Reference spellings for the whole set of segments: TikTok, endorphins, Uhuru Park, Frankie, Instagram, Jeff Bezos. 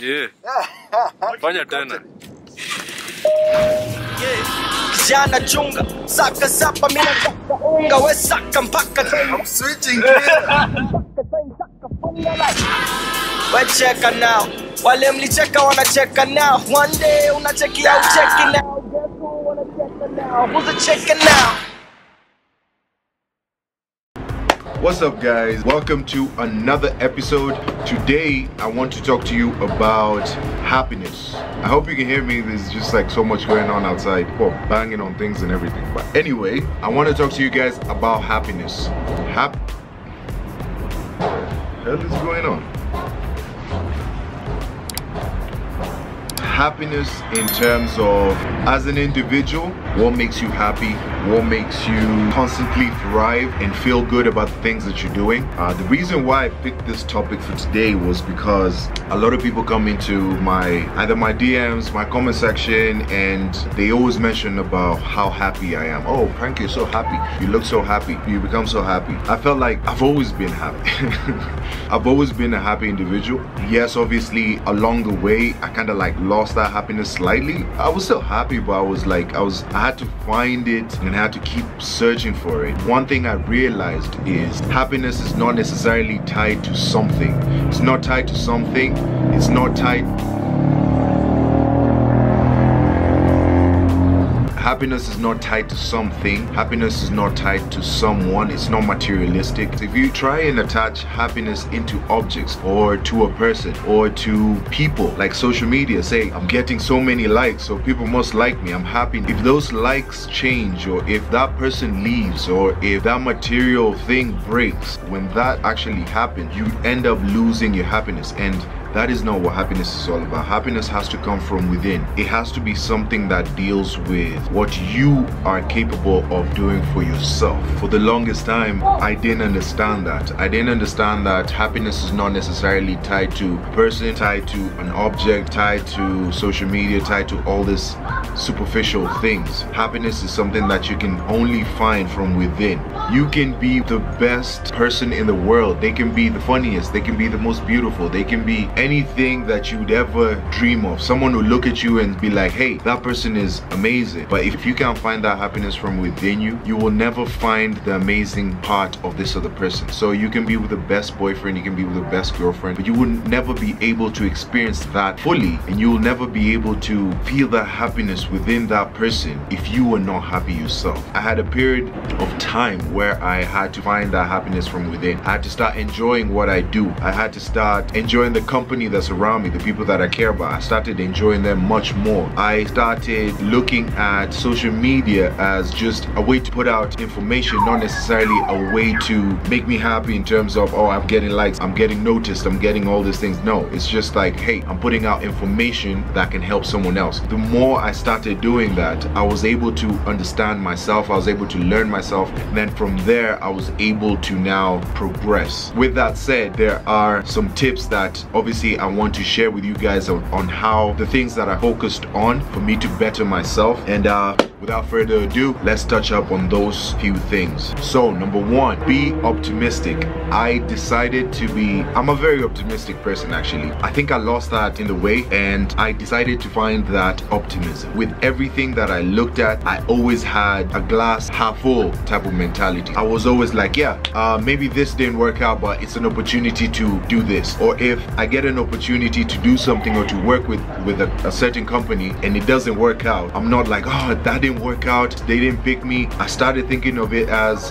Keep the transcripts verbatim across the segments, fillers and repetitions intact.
Yeah. Fanya tena. Kijana chunga, saka sapa mina unga we saka mpaka I'm switching gear. But check her now. While Emily check her, wanna check her now. One day, wanna check it out, check it now. Guess who wanna check her now? Who's a checker now? What's up, guys? Welcome to another episode. Today, I want to talk to you about happiness. I hope you can hear me. There's just like so much going on outside. Well, banging on things and everything. But anyway, I want to talk to you guys about happiness. Hap. What is going on? Happiness in terms of, as an individual, what makes you happy, what makes you constantly thrive and feel good about the things that you're doing. Uh, the reason why I picked this topic for today was because a lot of people come into my, either my D Ms, my comment section, and they always mention about how happy I am. Oh, Frankie, you're so happy. You look so happy. You become so happy. I felt like I've always been happy. I've always been a happy individual. Yes, obviously, along the way, I kind of like lost that happiness slightly. I was still happy, but I was like, I was, I had to find it and I had to keep searching for it. One thing I realized is happiness is not necessarily tied to something. It's not tied to something. It's not tied. Happiness is not tied to something. Happiness is not tied to someone. It's not materialistic. If you try and attach happiness into objects or to a person or to people, like social media, say, I'm getting so many likes, so people must like me, I'm happy. If those likes change, or if that person leaves, or if that material thing breaks, when that actually happens, you end up losing your happiness. And that is not what happiness is all about. Happiness has to come from within. It has to be something that deals with what you are capable of doing for yourself. For the longest time, I didn't understand that. I didn't understand that happiness is not necessarily tied to a person, tied to an object, tied to social media, tied to all these superficial things. Happiness is something that you can only find from within. You can be the best person in the world. They can be the funniest. They can be the most beautiful. They can be anything that you'd ever dream of. Someone will look at you and be like, hey, that person is amazing. But if you can't find that happiness from within you, you will never find the amazing part of this other person. So you can be with the best boyfriend, you can be with the best girlfriend, but you will never be able to experience that fully, and you will never be able to feel that happiness within that person if you are not happy yourself. I had a period of time where I had to find that happiness from within. I had to start enjoying what I do. I had to start enjoying the company Company that's around me, the people that I care about. I started enjoying them much more. I started looking at social media as just a way to put out information, not necessarily a way to make me happy in terms of, oh, I'm getting likes, I'm getting noticed, I'm getting all these things. No, it's just like, hey, I'm putting out information that can help someone else. The more I started doing that, I was able to understand myself, I was able to learn myself, and then from there, I was able to now progress. With that said, there are some tips that obviously I want to share with you guys on, on how the things that I focused on for me to better myself. And uh, without further ado, let's touch up on those few things. So number one, be optimistic. I decided to be, I'm a very optimistic person actually. I think I lost that in the way, and I decided to find that optimism. With everything that I looked at, I always had a glass half full type of mentality. I was always like, yeah, uh, maybe this didn't work out, but it's an opportunity to do this. Or if I get an opportunity to do something or to work with with a, a certain company and it doesn't work out, I'm not like, oh, that didn't work out, they didn't pick me. I started thinking of it as,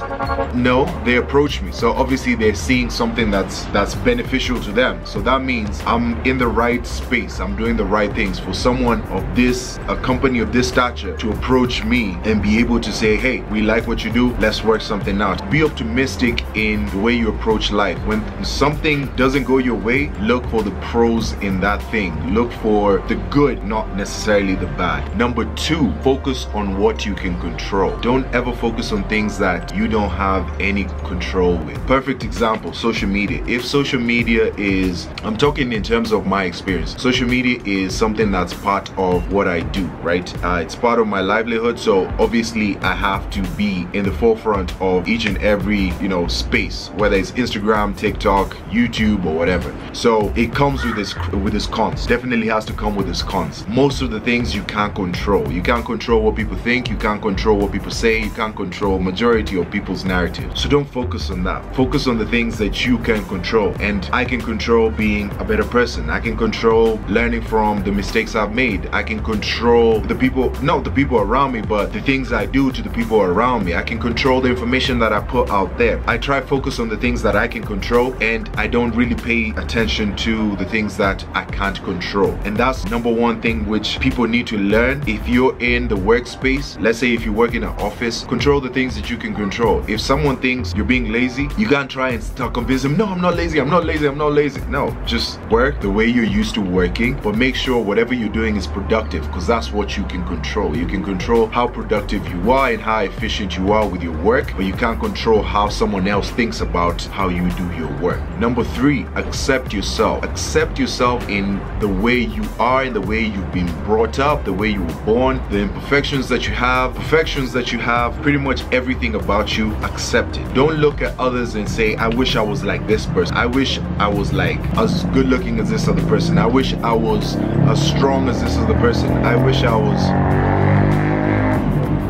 no, they approached me, so obviously they're seeing something that's that's beneficial to them, so that means I'm in the right space, I'm doing the right things for someone of this, a company of this stature to approach me and be able to say, hey, we like what you do, let's work something out. Be optimistic in the way you approach life. When something doesn't go your way, look for the pros in that thing. Look for the good, not necessarily the bad. Number two, focus on what you can control. Don't ever focus on things that you don't have any control with. Perfect example, social media. If social media is, I'm talking in terms of my experience, social media is something that's part of what I do, right? Uh, it's part of my livelihood, so obviously I have to be in the forefront of each and every, you know, space, whether it's Instagram, TikTok, YouTube, or whatever. So it comes with its with its cons. Definitely has to come with its cons. Most of the things you can't control. You can't control what people think. You can't control what people say. You can't control majority of people's narrative. So don't focus on that. Focus on the things that you can control. And I can control being a better person. I can control learning from the mistakes I've made. I can control the people, not the people around me, but the things I do to the people around me. I can control the information that I put out there. I try to focus on the things that I can control, and I don't really pay attention to the things that I can't control. And that's number one thing which people need to learn. If you're in the workspace, let's say if you work in an office, control the things that you can control. If someone thinks you're being lazy, you can't try and start convincing them, no, I'm not lazy, I'm not lazy, I'm not lazy. No, just work the way you're used to working, but make sure whatever you're doing is productive, because that's what you can control. You can control how productive you are and how efficient you are with your work, but you can't control how someone else thinks about how you do your work. Number three, accept yourself. Accept yourself in the way you are, in the way you've been brought up, the way you were born, the imperfections that you have, perfections that you have, pretty much everything about you, accept it. Don't look at others and say, I wish I was like this person. I wish I was like as good looking as this other person. I wish I was as strong as this other person. I wish I was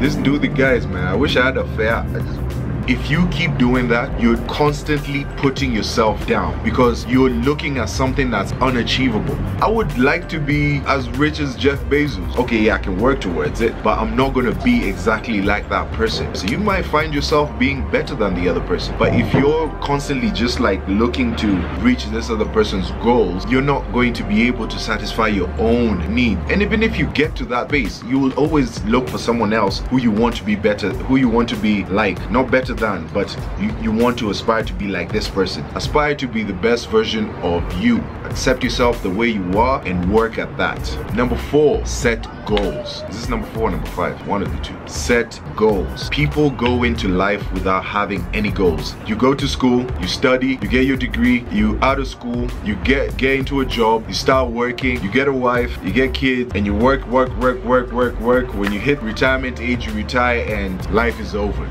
this dude, the guys, man. I wish I had a fair. I just... If you keep doing that, you're constantly putting yourself down because you're looking at something that's unachievable. I would like to be as rich as Jeff Bezos. Okay, yeah, I can work towards it, but I'm not gonna be exactly like that person. So you might find yourself being better than the other person. But if you're constantly just like looking to reach this other person's goals, you're not going to be able to satisfy your own need. And even if you get to that base, you will always look for someone else who you want to be better, who you want to be like, not better than, but you, you want to aspire to be like this person. Aspire to be the best version of you. Accept yourself the way you are and work at that. Number four, set goals. Is this number four or number five? One of the two. Set goals. People go into life without having any goals. You go to school, you study, you get your degree, you out of school, you get, get into a job, you start working, you get a wife, you get kids, and you work, work, work, work, work, work. When you hit retirement age, you retire and life is over.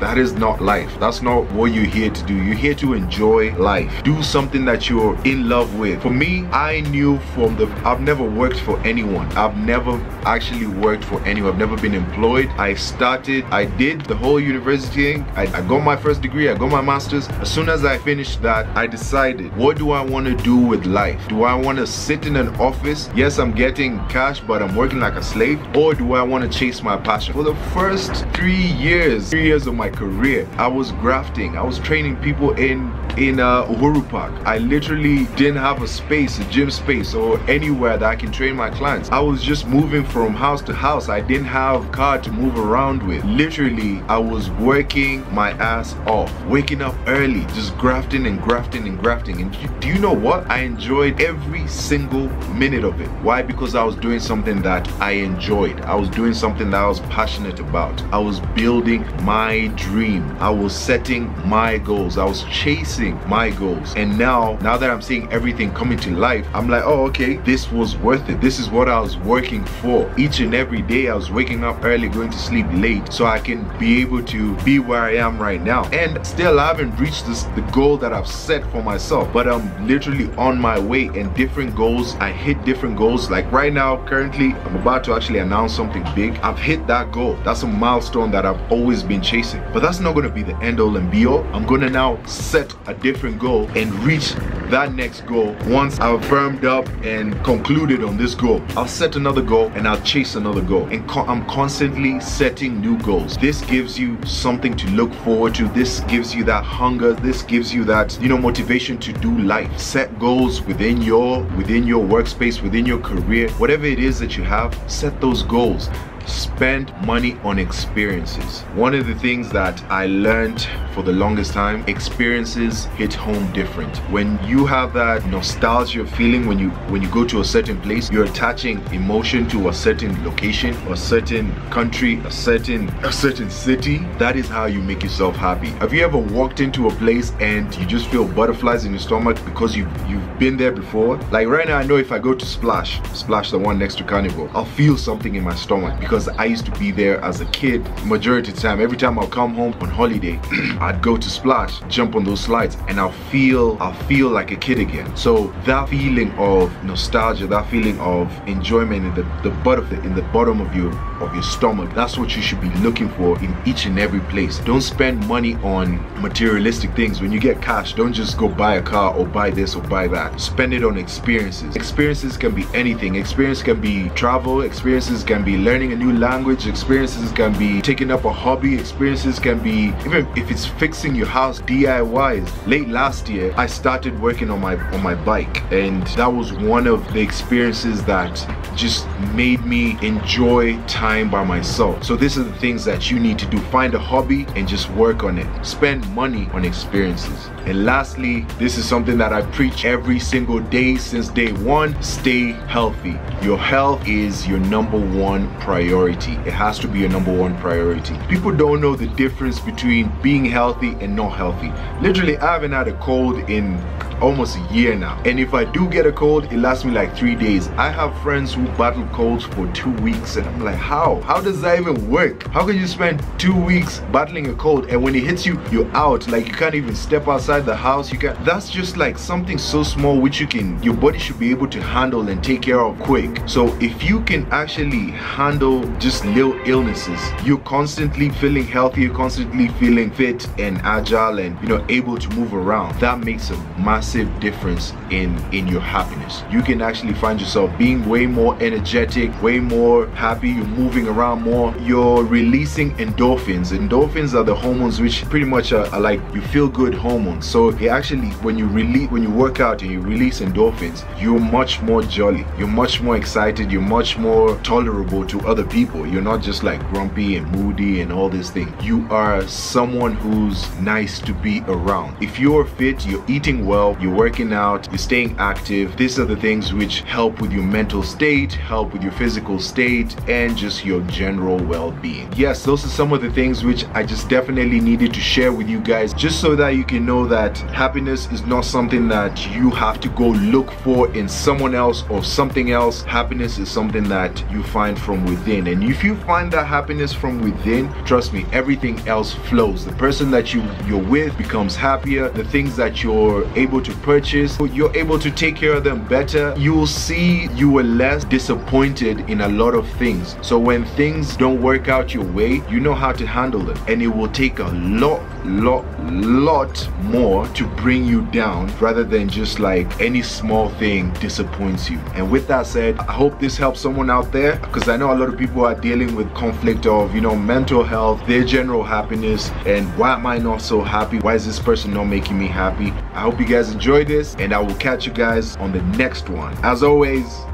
That is not life. That's not what you're here to do. You're here to enjoy life. Do something that you're in love with. For me, I knew from the... I've never worked for anyone. I've never actually worked for anyone. I've never been employed. I started, I did the whole university thing. I, I got my first degree, I got my master's. As soon as I finished that, I decided, what do I want to do with life? Do I want to sit in an office? Yes, I'm getting cash, but I'm working like a slave. Or do I want to chase my passion? For the first three years, three years of my career, I was grafting. I was training people in in uh, Uhuru Park. I literally didn't have a space, a gym space, or anywhere that I can train my clients. I was just moving from house to house. I didn't have a car to move around with. Literally, I was working my ass off, waking up early, just grafting and grafting and grafting. And you, do you know what? I enjoyed every single minute of it. Why? Because I was doing something that I enjoyed. I was doing something that I was passionate about. I was building my dream. I was setting my goals. I was chasing my goals. And now, now that I'm seeing everything coming to life, I'm like, oh, okay, this was worth it. This is what I was working for. Each and every day, I was waking up early, going to sleep late, so I can be able to be where I am right now. And still, I haven't reached this, the goal that I've set for myself, but I'm literally on my way. And different goals, I hit different goals. Like right now, currently, I'm about to actually announce something big. I've hit that goal. That's a milestone that I've always been chasing. But that's not going to be the end all and be all. I'm going to now set a different goal and reach that next goal. Once I've firmed up and concluded on this goal, I'll set another goal and I'll chase another goal. And co I'm constantly setting new goals. This gives you something to look forward to. This gives you that hunger. This gives you that, you know, motivation to do life. Set goals within your, within your workspace, within your career, whatever it is that you have, set those goals. Spend money on experiences. One of the things that I learned for the longest time, experiences hit home different. When you have that nostalgia feeling, when you when you go to a certain place, you're attaching emotion to a certain location, a certain country, a certain a certain city. That is how you make yourself happy. Have you ever walked into a place and you just feel butterflies in your stomach because you you've been there before? Like right now, I know if I go to Splash, Splash the one next to Carnival, I'll feel something in my stomach because because I used to be there as a kid majority of the time. Every time I'll come home on holiday, I'd go to Splash, jump on those slides, and I'll feel I'll feel like a kid again. So that feeling of nostalgia, that feeling of enjoyment in the, the bottom in the bottom of your of your stomach, that's what you should be looking for in each and every place. Don't spend money on materialistic things. When you get cash, don't just go buy a car or buy this or buy that. Spend it on experiences. Experiences can be anything. Experience can be travel. Experiences can be learning a new language. Experiences can be taking up a hobby. Experiences can be, even if it's fixing your house, D I Ys. Late last year, I started working on my on my bike, and that was one of the experiences that just made me enjoy time by myself. So these are the things that you need to do. Find a hobby and just work on it. Spend money on experiences. And lastly, this is something that I preach every single day since day one. Stay healthy. Your health is your number one priority. It has to be your number one priority. People don't know the difference between being healthy and not healthy. Literally, I haven't had a cold in almost a year now, and if I do get a cold, it lasts me like three days. I have friends who battle colds for two weeks, and I'm like, how how does that even work? How can you spend two weeks battling a cold, and when it hits you, you're out? Like, you can't even step outside the house. You can't. That's just like something so small which you can your body should be able to handle and take care of quick. So if you can actually handle just little illnesses, you're constantly feeling healthy, you're constantly feeling fit and agile, and you know, able to move around. That makes a massive difference in in your happiness. You can actually find yourself being way more energetic, way more happy. You're moving around more, you're releasing endorphins. Endorphins are the hormones which pretty much are, are like you feel good hormones. So it actually, when you release when you work out and you release endorphins, you're much more jolly, you're much more excited, you're much more tolerable to other people. You're not just like grumpy and moody and all this thing. You are someone who's nice to be around. If you're fit, you're eating well, you're working out, you're staying active, these are the things which help with your mental state, help with your physical state, and just your general well-being. Yes, those are some of the things which I just definitely needed to share with you guys, just so that you can know that happiness is not something that you have to go look for in someone else or something else. Happiness is something that you find from within, and if you find that happiness from within, trust me, everything else flows. The person that you you're with becomes happier, the things that you're able to to purchase, you're able to take care of them better. You'll see you were less disappointed in a lot of things. So when things don't work out your way, you know how to handle them, and it will take a lot lot lot more to bring you down, rather than just like any small thing disappoints you. And with that said, I hope this helps someone out there, because I know a lot of people are dealing with conflict of, you know, mental health, their general happiness, and why am I not so happy? Why is this person not making me happy? I hope you guys enjoy this, and I will catch you guys on the next one. As always,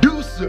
deuces.